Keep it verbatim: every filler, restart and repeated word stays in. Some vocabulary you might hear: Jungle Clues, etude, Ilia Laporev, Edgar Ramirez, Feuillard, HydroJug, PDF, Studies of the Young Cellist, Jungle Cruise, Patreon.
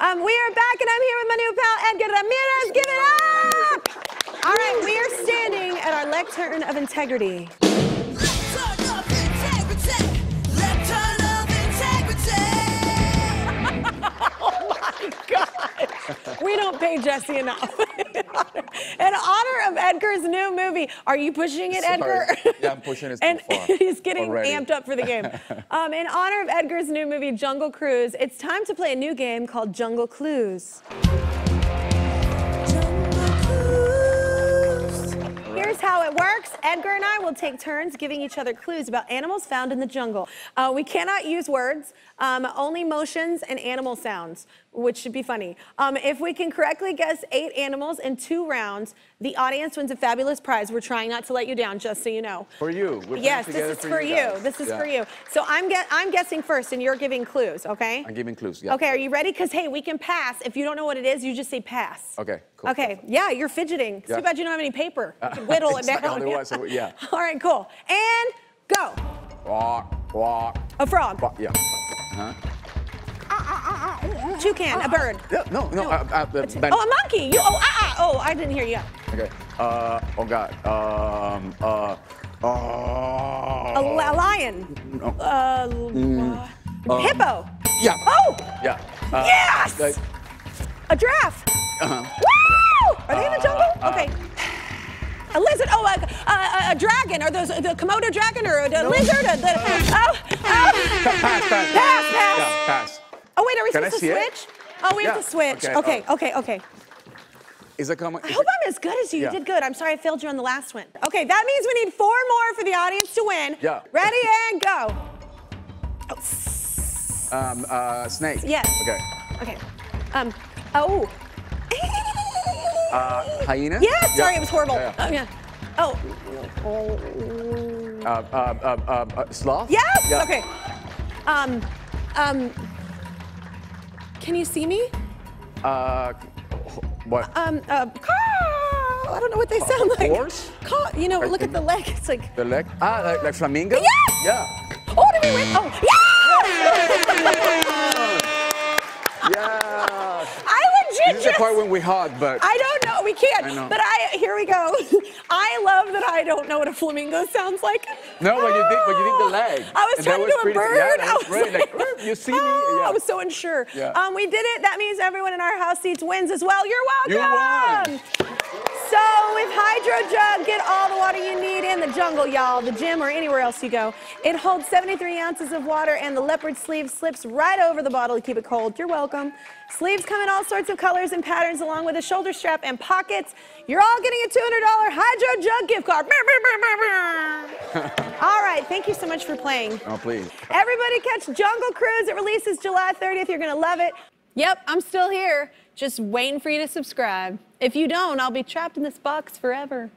Um, we are back, and I'm here with my new pal, Edgar Ramirez. Give it up! All right, we are standing at our lectern of integrity. Lectern of integrity! Lectern of integrity! Oh, my God! We don't pay Jesse enough. In honor of Edgar's new movie, are you pushing it, Sorry. Edgar? Yeah, I'm pushing it and too far. He's getting already. amped up for the game. Um, in honor of Edgar's new movie, Jungle Cruise, it's time to play a new game called Jungle Clues. Jungle Clues. Right. Here's how it works. Edgar and I will take turns giving each other clues about animals found in the jungle. Uh, we cannot use words, um, only motions and animal sounds, which should be funny. Um, if we can correctly guess eight animals in two rounds, the audience wins a fabulous prize. We're trying not to let you down, just so you know. For you. We're yes, this is for you. you. This is yeah. for you. So I'm, gu I'm guessing first, and you're giving clues, okay? I'm giving clues, yeah. Okay, are you ready? Because, hey, we can pass. If you don't know what it is, you just say pass. Okay, cool. Okay, yeah, you're fidgeting. Yeah. Too bad you don't have any paper. You can whittle uh, it down. Otherwise, yeah. yeah. All right, cool. And go. Walk, walk. A frog. Walk, yeah. Uh-huh. Toucan, uh, a bird. Yeah, no, no. no. Uh, uh, oh, a monkey. You, oh, ah, uh, uh, oh, I didn't hear you. Okay. Uh, oh, God. Um, uh, uh, a, a lion. No. Uh, mm, uh, hippo. Yeah. Oh. Yeah. Uh, yes. Like, a giraffe. Uh-huh. Woo! Are they in the jungle? Uh, okay. Uh, a lizard. Oh, a, a, a dragon. Are those the Komodo dragon or the no. lizard? Or the, oh, oh. Pass, pass. Pass, pass. Yeah, pass. Oh, wait, are we Can supposed to switch? It? Oh, we yeah. have to switch. Okay, okay, uh, okay, okay. Is it common? I hope it, I'm as good as you. Yeah. You did good. I'm sorry I failed you on the last one. Okay, that means we need four more for the audience to win. Yeah. Ready and go. Oh. Um, uh, snake. Yes. Okay. Okay. Um, oh. Uh, hyena? Yeah, sorry, yeah. it was horrible. Yeah, yeah. Um, yeah. Oh. Oh. Uh, uh, uh, uh, sloth? Yes! Yeah. Okay. Um, um, Can you see me? Uh, what? Um, uh, caw! I don't know what they sound like. Horse? Caw, you know, I look at the leg. It's like the leg. Ah, like, like flamingo. Yes! Yeah. Oh, did we win? Oh, yeah! Yeah. I legit. This is the part when we hug, but I don't know. We can't. I know. But I here we go. I love that I don't know what a flamingo sounds like. No, oh. but you did. But you did the leg. I was trying to do a pretty, bird. Yeah, that was I was really like, like You see me? Oh, yeah. I was so unsure. Yeah. Um, we did it. That means everyone in our house seats wins as well. You're welcome. You won. So with HydroJug, get all the water you need in the jungle, y'all, the gym or anywhere else you go. It holds seventy-three ounces of water, and the leopard sleeve slips right over the bottle to keep it cold. You're welcome. Sleeves come in all sorts of colors and patterns, along with a shoulder strap and pockets. You're all getting a two hundred dollar HydroJug gift card. All right, thank you so much for playing. Oh, please. Everybody catch Jungle Cruise. It releases July thirtieth. You're going to love it. Yep, I'm still here, just waiting for you to subscribe. If you don't, I'll be trapped in this box forever.